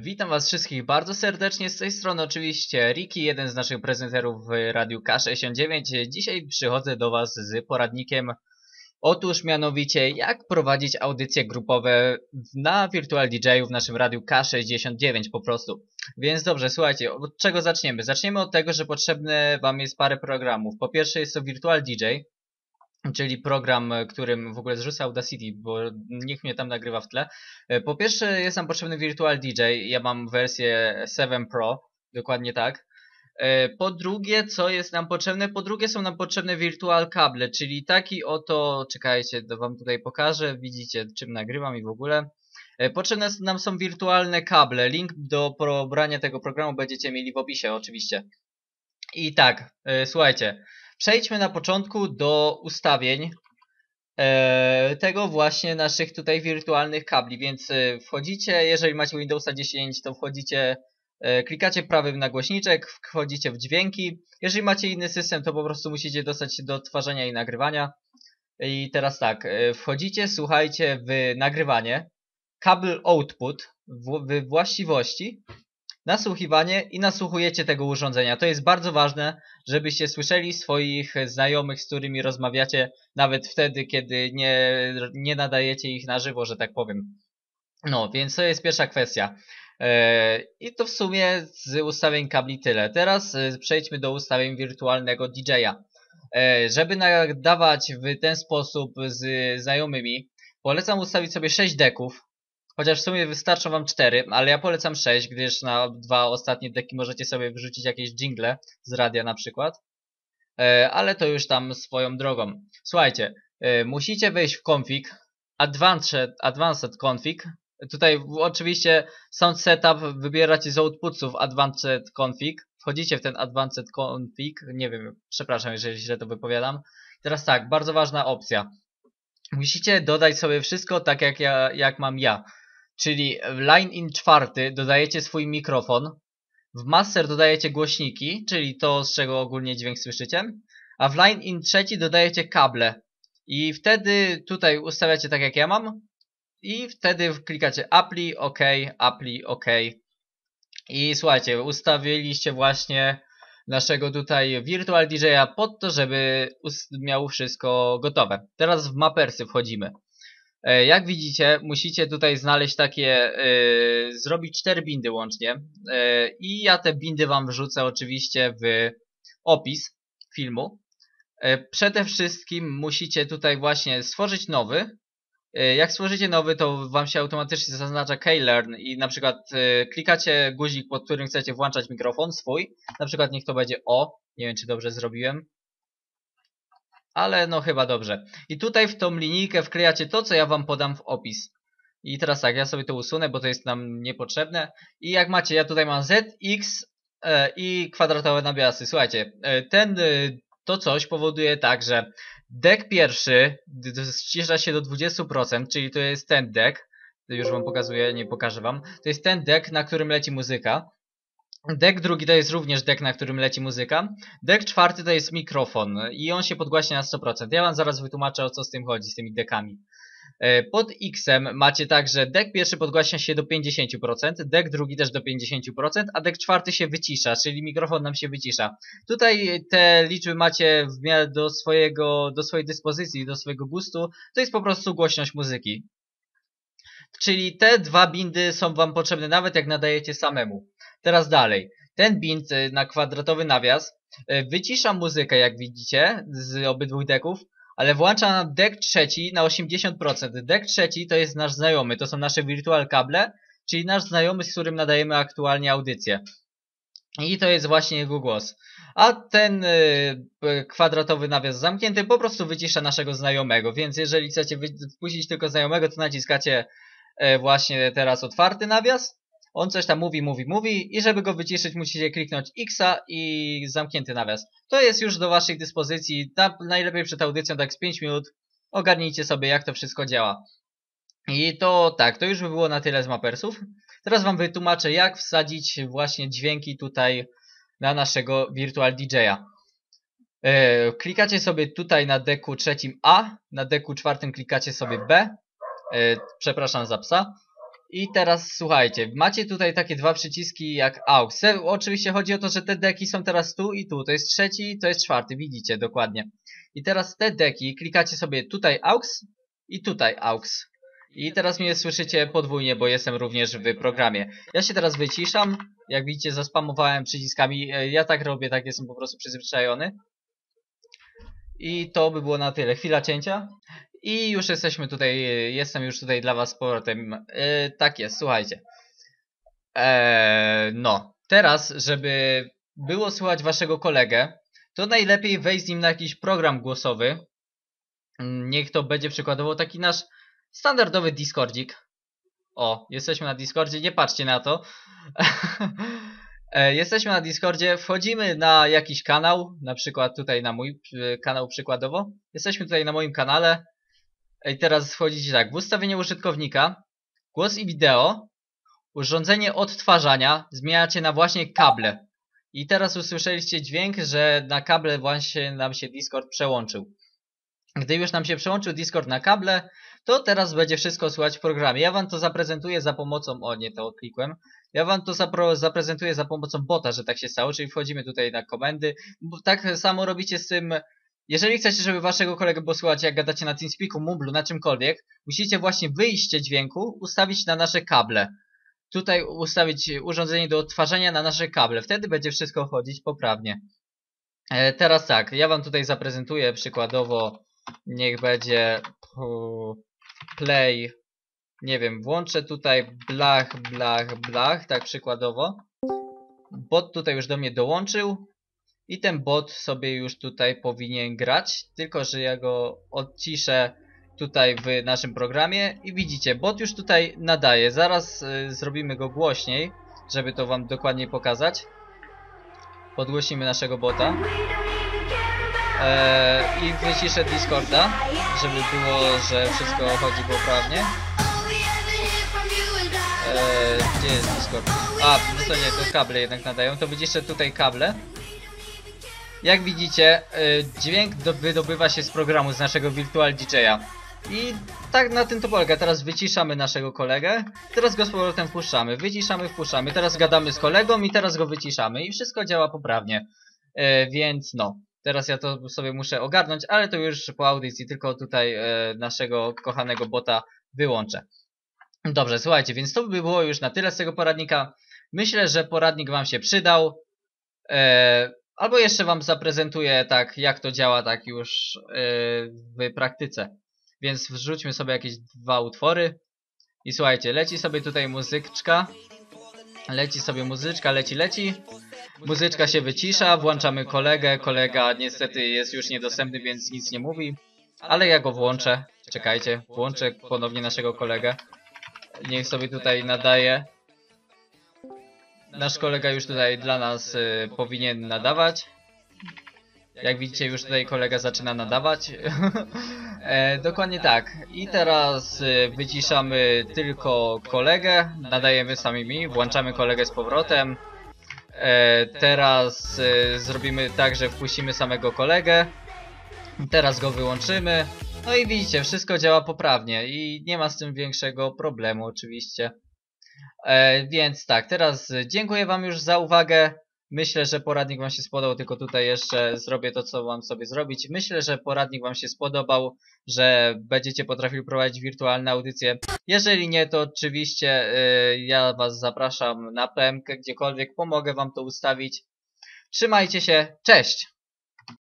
Witam was wszystkich bardzo serdecznie, z tej strony oczywiście Riki, jeden z naszych prezenterów w Radiu K69. Dzisiaj przychodzę do was z poradnikiem, otóż mianowicie jak prowadzić audycje grupowe na Virtual DJ w naszym Radiu K69 po prostu. Więc dobrze, słuchajcie, od czego zaczniemy? Zaczniemy od tego, że potrzebne wam jest parę programów. Po pierwsze jest to Virtual DJ, czyli program, którym w ogóle zrzucę Audacity, bo nikt mnie tam nagrywa w tle. Po pierwsze jest nam potrzebny Virtual DJ, ja mam wersję 7 Pro, dokładnie tak. Po drugie, co jest nam potrzebne? Po drugie są nam potrzebne Virtual Cable, czyli taki oto, czekajcie, to wam tutaj pokażę, widzicie czym nagrywam i w ogóle. Potrzebne nam są wirtualne kable, link do pobrania tego programu będziecie mieli w opisie oczywiście. I tak, słuchajcie. Przejdźmy na początku do ustawień tego właśnie naszych tutaj wirtualnych kabli, więc wchodzicie, jeżeli macie Windowsa 10, to wchodzicie, klikacie prawym na głośniczek, wchodzicie w dźwięki, jeżeli macie inny system, to po prostu musicie dostać się do odtwarzania i nagrywania. I teraz tak, wchodzicie, słuchajcie, w nagrywanie, kabel output, w właściwości, nasłuchiwanie i nasłuchujecie tego urządzenia. To jest bardzo ważne, żebyście słyszeli swoich znajomych, z którymi rozmawiacie, nawet wtedy, kiedy nie nadajecie ich na żywo, że tak powiem. No, więc to jest pierwsza kwestia. I to w sumie z ustawień kabli tyle. Teraz przejdźmy do ustawień wirtualnego DJ-a. Żeby nadawać w ten sposób z znajomymi, polecam ustawić sobie 6 deków. Chociaż w sumie wystarczą wam 4, ale ja polecam 6, gdyż na 2 ostatnie deki możecie sobie wrzucić jakieś dżingle z radia na przykład. Ale to już tam swoją drogą. Słuchajcie, musicie wejść w config, advanced config. Tutaj oczywiście sound setup wybieracie z outputsów advanced config. Wchodzicie w ten advanced config, nie wiem, przepraszam jeżeli źle to wypowiadam. Teraz tak, bardzo ważna opcja. Musicie dodać sobie wszystko tak jak mam ja. Czyli w line-in 4 dodajecie swój mikrofon, w master dodajecie głośniki, czyli to z czego ogólnie dźwięk słyszycie, a w line-in 3 dodajecie kable i wtedy tutaj ustawiacie tak jak ja mam i wtedy klikacie apply, ok i słuchajcie, ustawiliście właśnie naszego tutaj Virtual DJ-a pod to, żeby miał wszystko gotowe. Teraz w Mappersy wchodzimy. Jak widzicie, musicie tutaj znaleźć takie, zrobić 4 bindy łącznie. I ja te bindy wam wrzucę oczywiście w opis filmu. Przede wszystkim musicie tutaj właśnie stworzyć nowy. Jak stworzycie nowy, to wam się automatycznie zaznacza K-Learn i na przykład klikacie guzik, pod którym chcecie włączać mikrofon swój. Na przykład niech to będzie O. Nie wiem, czy dobrze zrobiłem. Ale no chyba dobrze. I tutaj w tą linijkę wklejacie to, co ja wam podam w opis. I teraz tak, ja sobie to usunę, bo to jest nam niepotrzebne. I jak macie, ja tutaj mam Z, X i kwadratowe nawiasy. Słuchajcie, to coś powoduje tak, że dek pierwszy ścisza się do 20%, czyli to jest ten dek. Już wam pokazuję, nie pokażę wam. To jest ten dek, na którym leci muzyka. Dek drugi to jest również dek, na którym leci muzyka. Dek czwarty to jest mikrofon i on się podgłaśnia na 100%. Ja wam zaraz wytłumaczę, o co z tym chodzi, z tymi dekami. Pod X-em macie także dek pierwszy podgłaśnia się do 50%, dek drugi też do 50%, a dek czwarty się wycisza, czyli mikrofon nam się wycisza. Tutaj te liczby macie w miarę do swojej dyspozycji, do swojego gustu. To jest po prostu głośność muzyki. Czyli te dwa bindy są wam potrzebne nawet jak nadajecie samemu. Teraz dalej. Ten bind na kwadratowy nawias wycisza muzykę, jak widzicie, z obydwu deków, ale włącza nam dek trzeci na 80%. Dek trzeci to jest nasz znajomy, to są nasze virtual kable, czyli nasz znajomy, z którym nadajemy aktualnie audycję. I to jest właśnie jego głos. A ten kwadratowy nawias zamknięty po prostu wycisza naszego znajomego, więc jeżeli chcecie wpuścić tylko znajomego, to naciskacie właśnie teraz otwarty nawias. On coś tam mówi i żeby go wyciszyć musicie kliknąć X-a i zamknięty nawias. To jest już do waszej dyspozycji, najlepiej przed audycją tak z 5 minut. Ogarnijcie sobie jak to wszystko działa. I to tak, to już by było na tyle z Mappersów. Teraz wam wytłumaczę jak wsadzić właśnie dźwięki tutaj na naszego Virtual DJ-a. Klikacie sobie tutaj na deku trzecim A, na deku czwartym klikacie sobie B. Przepraszam za psa. I teraz słuchajcie, macie tutaj takie dwa przyciski jak AUX. Oczywiście chodzi o to, że te deki są teraz tu i tu. To jest trzeci i to jest czwarty, widzicie dokładnie. I teraz te deki, klikacie sobie tutaj AUX i tutaj AUX. I teraz mnie słyszycie podwójnie, bo jestem również w programie. Ja się teraz wyciszam. Jak widzicie, zaspamowałem przyciskami. Ja tak robię, tak jestem po prostu przyzwyczajony. I to by było na tyle. Chwila cięcia. I już jesteśmy tutaj, jestem już tutaj dla was z powrotem. Tak jest, słuchajcie. No, teraz, żeby było słychać waszego kolegę, to najlepiej wejść z nim na jakiś program głosowy. Niech to będzie przykładowo taki nasz standardowy Discordzik. O, jesteśmy na Discordzie, nie patrzcie na to. Jesteśmy na Discordzie, wchodzimy na jakiś kanał, na przykład tutaj na mój kanał przykładowo. Jesteśmy tutaj na moim kanale. I teraz wchodzicie tak, w ustawienie użytkownika, głos i wideo, urządzenie odtwarzania, zmieniacie na właśnie kable. I teraz usłyszeliście dźwięk, że na kable właśnie nam się Discord przełączył. Gdy już nam się przełączył Discord na kable, to teraz będzie wszystko słychać w programie. Ja wam to zaprezentuję za pomocą, o nie, to odklikłem. Ja wam to zaprezentuję za pomocą bota, że tak się stało, czyli wchodzimy tutaj na komendy. Tak samo robicie z tym. Jeżeli chcecie, żeby waszego kolegę posłuchać, jak gadacie na TeamSpeaku, Mumble, na czymkolwiek, musicie właśnie wyjście dźwięku ustawić na nasze kable. Tutaj ustawić urządzenie do odtwarzania na nasze kable. Wtedy będzie wszystko chodzić poprawnie. Teraz tak, ja wam tutaj zaprezentuję przykładowo, niech będzie play, nie wiem, włączę tutaj blach, blach, blach, tak przykładowo. Bot tutaj już do mnie dołączył. I ten bot sobie już tutaj powinien grać, tylko że ja go odciszę tutaj w naszym programie. I widzicie, bot już tutaj nadaje. Zaraz zrobimy go głośniej, żeby to wam dokładnie pokazać. Podgłośnimy naszego bota. I wyciszę Discorda, żeby było, że wszystko chodzi poprawnie. Gdzie jest Discord? A, no to nie, to kable jednak nadają. To wyciszę tutaj kable. Jak widzicie, dźwięk wydobywa się z programu, z naszego Virtual DJ'a. I tak na tym to polega. Teraz wyciszamy naszego kolegę. Teraz go z powrotem wpuszczamy. Wyciszamy, wpuszczamy. Teraz gadamy z kolegą i teraz go wyciszamy. I wszystko działa poprawnie. Więc no. Teraz ja to sobie muszę ogarnąć, ale to już po audycji. Tylko tutaj naszego kochanego bota wyłączę. Dobrze, słuchajcie. Więc to by było już na tyle z tego poradnika. Myślę, że poradnik wam się przydał. Albo jeszcze wam zaprezentuję tak, jak to działa tak już w praktyce. Więc wrzućmy sobie jakieś dwa utwory. I słuchajcie, leci sobie tutaj muzyczka. Leci sobie muzyczka, leci. Muzyczka się wycisza, włączamy kolegę. Kolega niestety jest już niedostępny, więc nic nie mówi. Ale ja go włączę. Czekajcie, włączę ponownie naszego kolegę. Niech sobie tutaj nadaje. Nasz kolega już tutaj dla nas powinien nadawać. Jak widzicie, już tutaj kolega zaczyna nadawać. Dokładnie tak. I teraz wyciszamy tylko kolegę. Nadajemy samimi. Włączamy kolegę z powrotem. Teraz zrobimy tak, że wpuścimy samego kolegę. Teraz go wyłączymy. No i widzicie, wszystko działa poprawnie. I nie ma z tym większego problemu oczywiście. Więc tak, teraz dziękuję wam już za uwagę. Myślę, że poradnik wam się spodobał, tylko tutaj jeszcze zrobię to, co mam sobie zrobić. Myślę, że poradnik wam się spodobał, że będziecie potrafili prowadzić wirtualne audycje. Jeżeli nie, to oczywiście ja was zapraszam na PMK, gdziekolwiek pomogę wam to ustawić. Trzymajcie się, cześć!